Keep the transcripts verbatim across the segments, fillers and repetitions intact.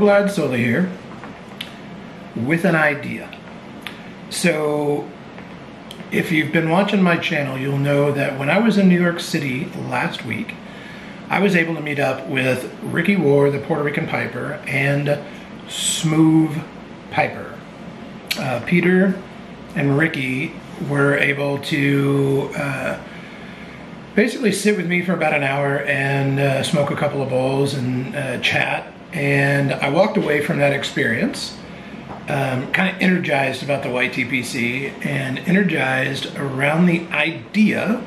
RoadGlideSully here with an idea. So if you've been watching my channel, you'll know that when I was in New York City last week, I was able to meet up with Ricky War, the Puerto Rican Piper, and Smoove Piper. Uh, Peter and Ricky were able to uh, basically sit with me for about an hour and uh, smoke a couple of bowls and uh, chat. And I walked away from that experience um, kind of energized about the Y T P C and energized around the idea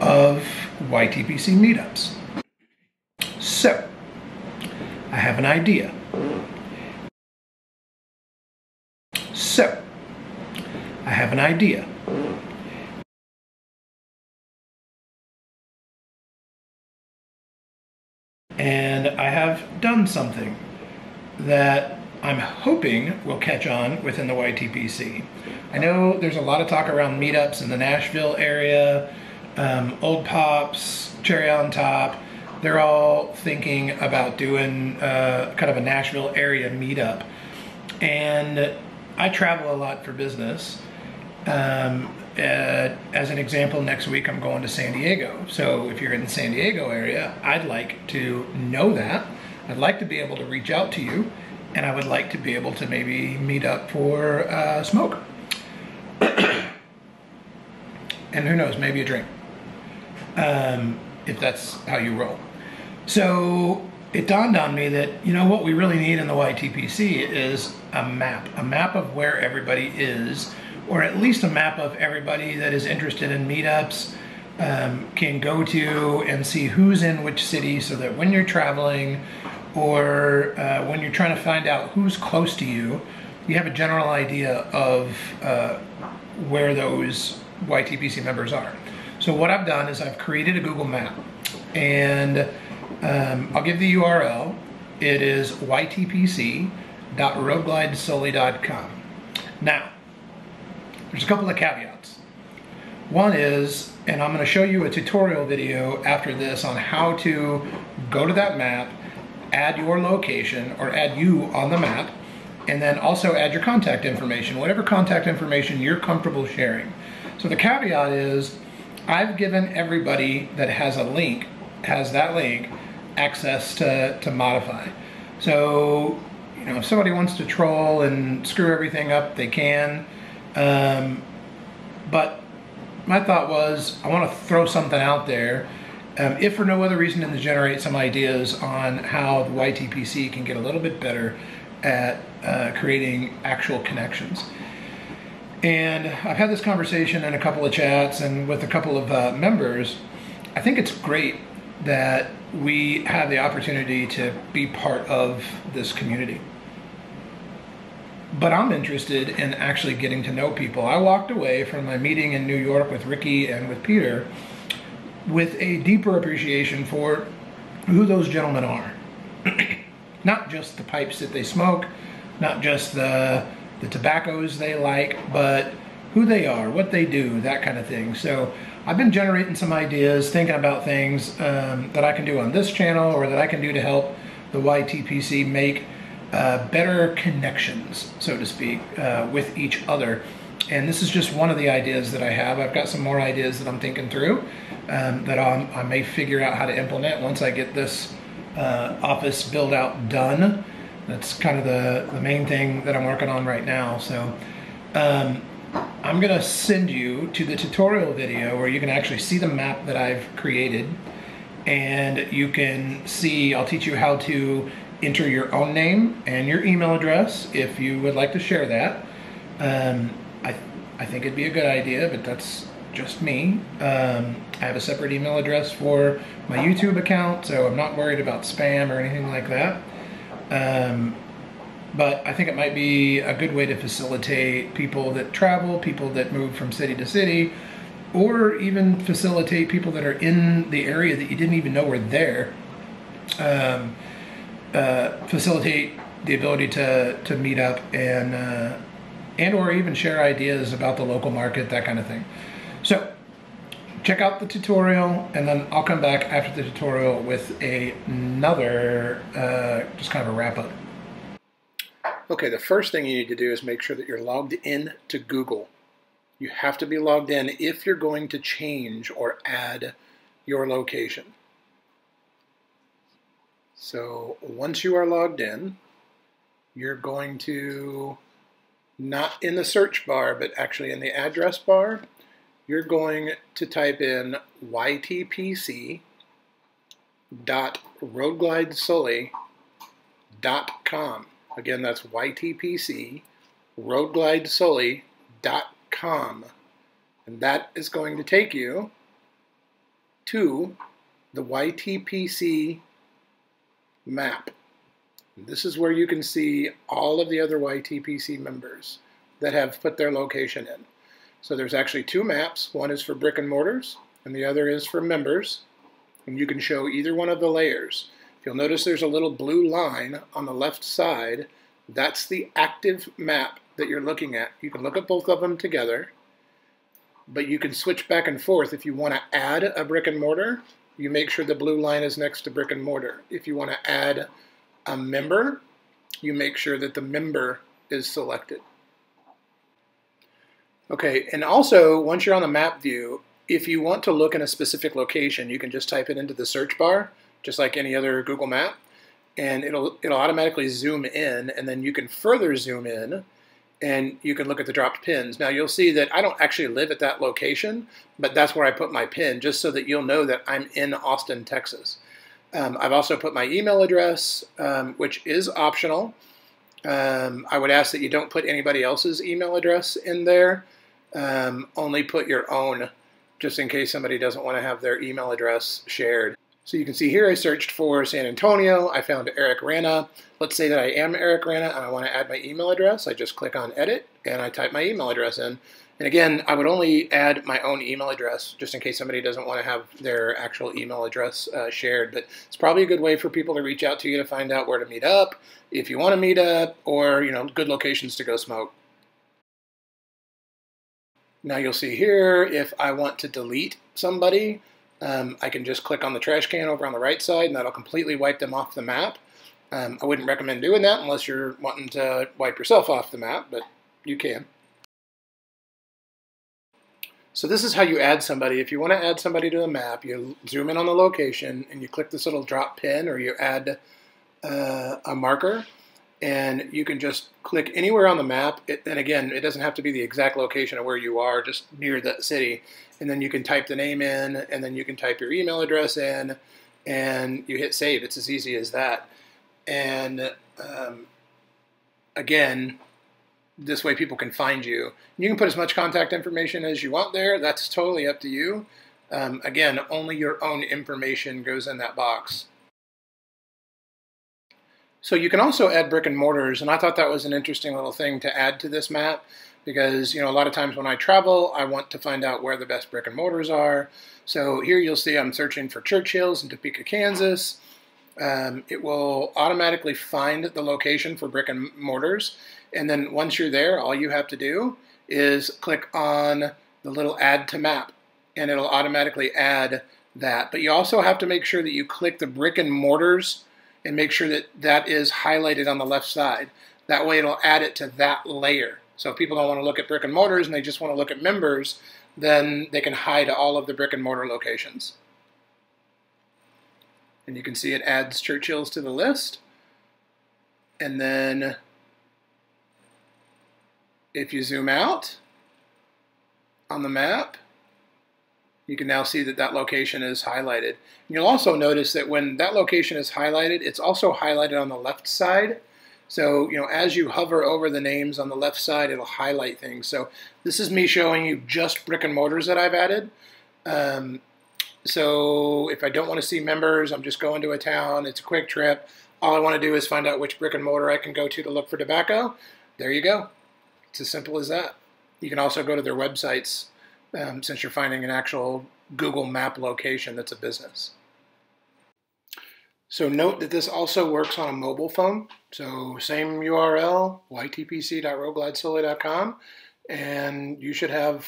of Y T P C meetups. So, I have an idea. So, I have an idea. And I have done something that I'm hoping will catch on within the Y T P C. I know there's a lot of talk around meetups in the Nashville area, um, Old Pops, Cherry on Top. They're all thinking about doing uh, kind of a Nashville area meetup. And I travel a lot for business. Um, Uh, as an example, next week I'm going to San Diego. So if you're in the San Diego area, I'd like to know that. I'd like to be able to reach out to you, and I would like to be able to maybe meet up for uh, smoke. And who knows, maybe a drink, um, if that's how you roll. So it dawned on me that, you know, what we really need in the Y T P C is a map, a map of where everybody is, or at least a map of everybody that is interested in meetups um, can go to and see who's in which city, so that when you're traveling or uh, when you're trying to find out who's close to you, you have a general idea of uh, where those Y T P C members are. So what I've done is I've created a Google map, and um, I'll give the U R L. It is Y T P C dot roadglidesully dot com. Now, there's a couple of caveats. One is, and I'm going to show you a tutorial video after this on how to go to that map, add your location, or add you on the map, and then also add your contact information, whatever contact information you're comfortable sharing. So the caveat is, I've given everybody that has a link, has that link, access to, to modify. So, you know, if somebody wants to troll and screw everything up, they can. Um, but my thought was, I want to throw something out there, um, if for no other reason than to generate some ideas on how the Y T P C can get a little bit better at uh, creating actual connections. And I've had this conversation in a couple of chats and with a couple of uh, members. I think it's great that we have the opportunity to be part of this community. But I'm interested in actually getting to know people. I walked away from my meeting in New York with Ricky and with Peter with a deeper appreciation for who those gentlemen are. Not just the pipes that they smoke, not just the, the tobaccos they like, but who they are, what they do, that kind of thing. So I've been generating some ideas, thinking about things um, that I can do on this channel or that I can do to help the Y T P C make Uh, better connections, so to speak, uh, with each other. And this is just one of the ideas that I have. I've got some more ideas that I'm thinking through um, that I'll, I may figure out how to implement once I get this uh, office build out done. That's kind of the, the main thing that I'm working on right now. So um, I'm gonna send you to the tutorial video where you can actually see the map that I've created, and you can see, I'll teach you how to enter your own name and your email address if you would like to share that. Um, I, th I think it'd be a good idea, but that's just me. Um, I have a separate email address for my YouTube account, so I'm not worried about spam or anything like that. Um, but I think it might be a good way to facilitate people that travel, people that move from city to city, or even facilitate people that are in the area that you didn't even know were there. Um, Uh, facilitate the ability to, to meet up and, uh, and or even share ideas about the local market, that kind of thing. So check out the tutorial, and then I'll come back after the tutorial with a, another, uh, just kind of a wrap up. Okay, the first thing you need to do is make sure that you're logged in to Google. You have to be logged in if you're going to change or add your location. So once you are logged in, you're going to, not in the search bar, but actually in the address bar, you're going to type in Y T P C dot road glide sully dot com. Again, that's Y T P C road glide sully dot com. And that is going to take you to the Y T P C map. This is where you can see all of the other Y T P C members that have put their location in. So there's actually two maps. One is for brick and mortars, and the other is for members. And you can show either one of the layers. If you'll notice there's a little blue line on the left side. That's the active map that you're looking at. You can look at both of them together, but you can switch back and forth. If you want to add a brick and mortar, you make sure the blue line is next to brick and mortar. If you want to add a member, you make sure that the member is selected. Okay, and also once you're on the map view, if you want to look in a specific location, you can just type it into the search bar, just like any other Google map, and it'll, it'll automatically zoom in, and then you can further zoom in, and you can look at the dropped pins. Now you'll see that I don't actually live at that location, but that's where I put my pin, just so that you'll know that I'm in Austin, Texas. Um, I've also put my email address, um, which is optional. Um, I would ask that you don't put anybody else's email address in there. Um, only put your own, just in case somebody doesn't want to have their email address shared. So you can see here I searched for San Antonio. I found Eric Rana. Let's say that I am Eric Rana and I want to add my email address. I just click on edit and I type my email address in. And again, I would only add my own email address just in case somebody doesn't want to have their actual email address uh, shared. But it's probably a good way for people to reach out to you to find out where to meet up, if you want to meet up, or, you know, good locations to go smoke. Now you'll see here, if I want to delete somebody, um, I can just click on the trash can over on the right side and that'll completely wipe them off the map. Um, I wouldn't recommend doing that unless you're wanting to wipe yourself off the map, but you can. So this is how you add somebody. If you want to add somebody to the map, you zoom in on the location and you click this little drop pin, or you add uh, a marker, and you can just click anywhere on the map. It, and again, it doesn't have to be the exact location of where you are, just near that city. And then you can type the name in, and then you can type your email address in, and you hit save. It's as easy as that. And um, again, this way people can find you. You can put as much contact information as you want there. That's totally up to you. Um, again, only your own information goes in that box. So you can also add brick and mortars, and I thought that was an interesting little thing to add to this map because, you know, a lot of times when I travel, I want to find out where the best brick and mortars are. So here you'll see I'm searching for Churchill's in Topeka, Kansas. Um, it will automatically find the location for brick and mortars. And then once you're there, all you have to do is click on the little add to map and it'll automatically add that. But you also have to make sure that you click the brick and mortars and make sure that that is highlighted on the left side. That way it'll add it to that layer. So if people don't want to look at brick and mortars and they just want to look at members, then they can hide all of the brick and mortar locations. And you can see it adds Churchill's to the list. And then if you zoom out on the map, you can now see that that location is highlighted. And you'll also notice that when that location is highlighted, it's also highlighted on the left side. So, you know, as you hover over the names on the left side, it'll highlight things. So this is me showing you just brick and mortars that I've added. Um, So if I don't want to see members, I'm just going to a town, it's a quick trip. All I want to do is find out which brick and mortar I can go to to look for tobacco. There you go. It's as simple as that. You can also go to their websites um, since you're finding an actual Google map location that's a business. So note that this also works on a mobile phone. So same U R L, Y T P C dot road glide sully dot com, and you should have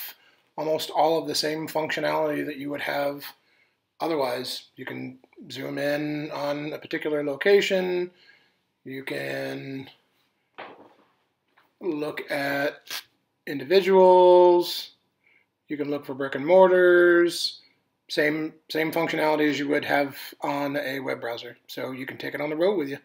almost all of the same functionality that you would have otherwise. You can zoom in on a particular location, you can look at individuals. You can look for brick and mortars. Same, same functionality as you would have on a web browser. So you can take it on the road with you.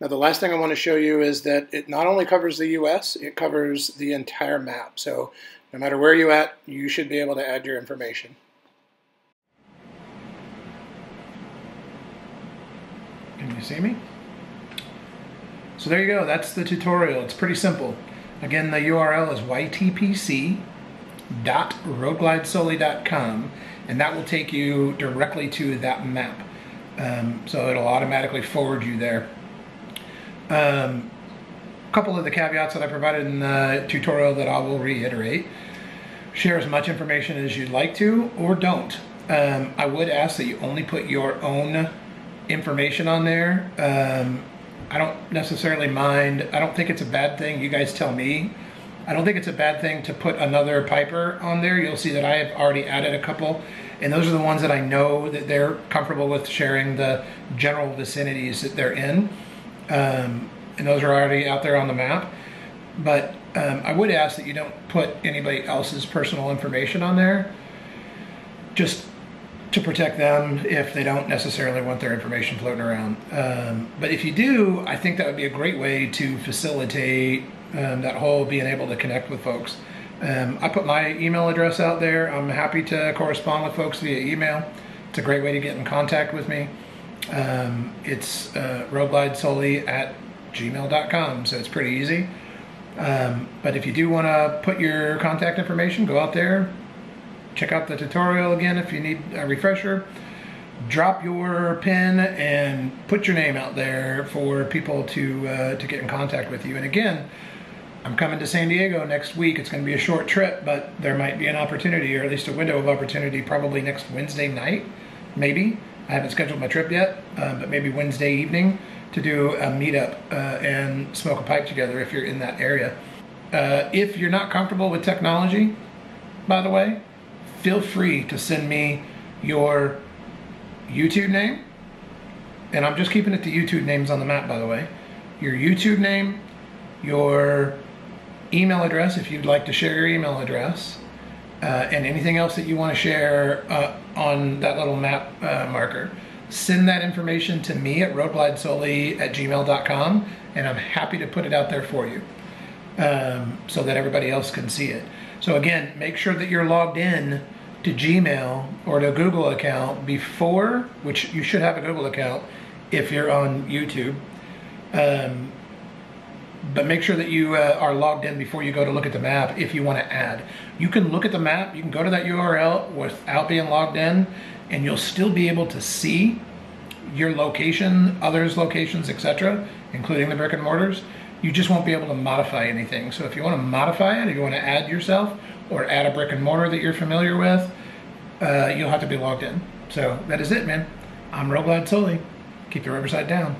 Now the last thing I want to show you is that it not only covers the U S, it covers the entire map. So no matter where you're at, you should be able to add your information. Can you see me? So there you go, that's the tutorial. It's pretty simple. Again, the U R L is Y T P C dot road glide sully dot com, and that will take you directly to that map. Um, so it'll automatically forward you there. A um, couple of the caveats that I provided in the tutorial that I will reiterate. Share as much information as you'd like to, or don't. Um, I would ask that you only put your own information on there. Um, I don't necessarily mind. I don't think it's a bad thing. You guys tell me. I don't think it's a bad thing to put another Piper on there. You'll see that I have already added a couple, and those are the ones that I know that they're comfortable with sharing the general vicinities that they're in. Um, and those are already out there on the map. But um, I would ask that you don't put anybody else's personal information on there, just to protect them if they don't necessarily want their information floating around. Um, but if you do, I think that would be a great way to facilitate um, that whole being able to connect with folks. Um, I put my email address out there. I'm happy to correspond with folks via email. It's a great way to get in contact with me. Um, it's uh, roadglidesully at gmail dot com, so it's pretty easy. Um, but if you do want to put your contact information, go out there. Check out the tutorial again if you need a refresher. Drop your pin and put your name out there for people to uh, to get in contact with you. And again, I'm coming to San Diego next week. It's going to be a short trip, but there might be an opportunity, or at least a window of opportunity, probably next Wednesday night, maybe. I haven't scheduled my trip yet, uh, but maybe Wednesday evening to do a meetup uh, and smoke a pipe together if you're in that area. Uh, if you're not comfortable with technology, by the way, feel free to send me your YouTube name, and I'm just keeping it to YouTube names on the map, by the way. Your YouTube name, your email address if you'd like to share your email address, uh, and anything else that you want to share uh, on that little map uh, marker. Send that information to me at roadglidesully at gmail dot com, and I'm happy to put it out there for you um, so that everybody else can see it. So again, make sure that you're logged in to Gmail or to a Google account before, which you should have a Google account if you're on YouTube. Um, but make sure that you uh, are logged in before you go to look at the map if you want to add. You can look at the map, you can go to that U R L without being logged in, and you'll still be able to see your location, others' locations, et cetera, including the brick and mortars. You just won't be able to modify anything. So if you want to modify it, if you want to add yourself or add a brick and mortar that you're familiar with, uh, you'll have to be logged in. So that is it, man. I'm RoadGlideSully. Keep the rubber side down.